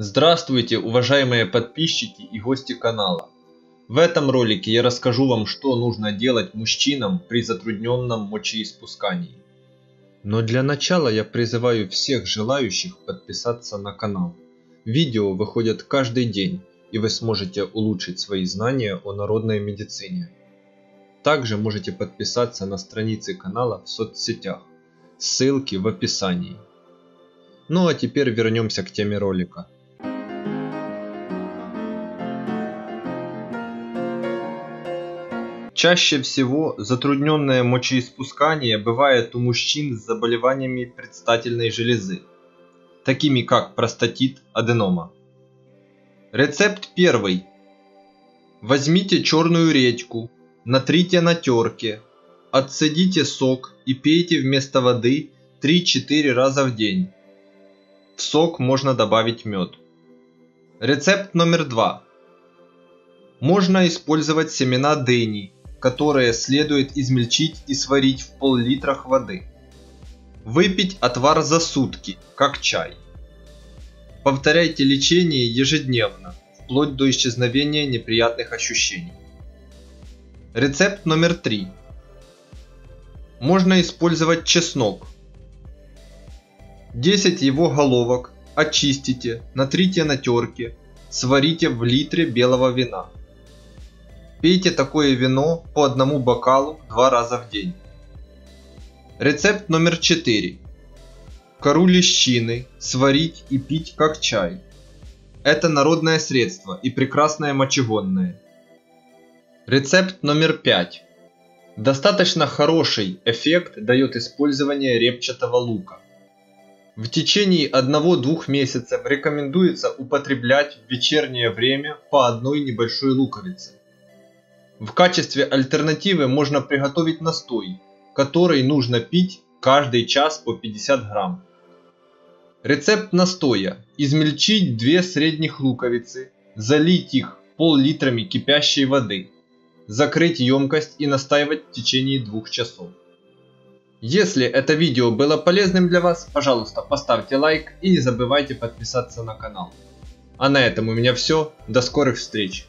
Здравствуйте, уважаемые подписчики и гости канала. В этом ролике я расскажу вам, что нужно делать мужчинам при затрудненном мочеиспускании. Но для начала я призываю всех желающих подписаться на канал. Видео выходят каждый день, и вы сможете улучшить свои знания о народной медицине. Также можете подписаться на страницы канала в соцсетях. Ссылки в описании. Ну а теперь вернемся к теме ролика. Чаще всего затрудненное мочеиспускание бывает у мужчин с заболеваниями предстательной железы, такими как простатит, аденома. Рецепт первый. Возьмите черную редьку, натрите на терке, отцедите сок и пейте вместо воды 3-4 раза в день. В сок можно добавить мед. Рецепт номер 2. Можно использовать семена дыни, которые следует измельчить и сварить в пол-литрах воды. Выпить отвар за сутки, как чай. Повторяйте лечение ежедневно, вплоть до исчезновения неприятных ощущений. Рецепт номер 3. Можно использовать чеснок. 10 его головок очистите, натрите на терке, сварите в литре белого вина. Пейте такое вино по одному бокалу 2 раза в день. Рецепт номер 4. Кору лещины сварить и пить как чай. Это народное средство и прекрасное мочегонное. Рецепт номер 5. Достаточно хороший эффект дает использование репчатого лука. В течение 1-2 месяцев рекомендуется употреблять в вечернее время по одной небольшой луковице. В качестве альтернативы можно приготовить настой, который нужно пить каждый час по 50 грамм. Рецепт настоя. Измельчить 2 средних луковицы, залить их пол-литрами кипящей воды, закрыть емкость и настаивать в течение 2 часов. Если это видео было полезным для вас, пожалуйста, поставьте лайк и не забывайте подписаться на канал. А на этом у меня все. До скорых встреч!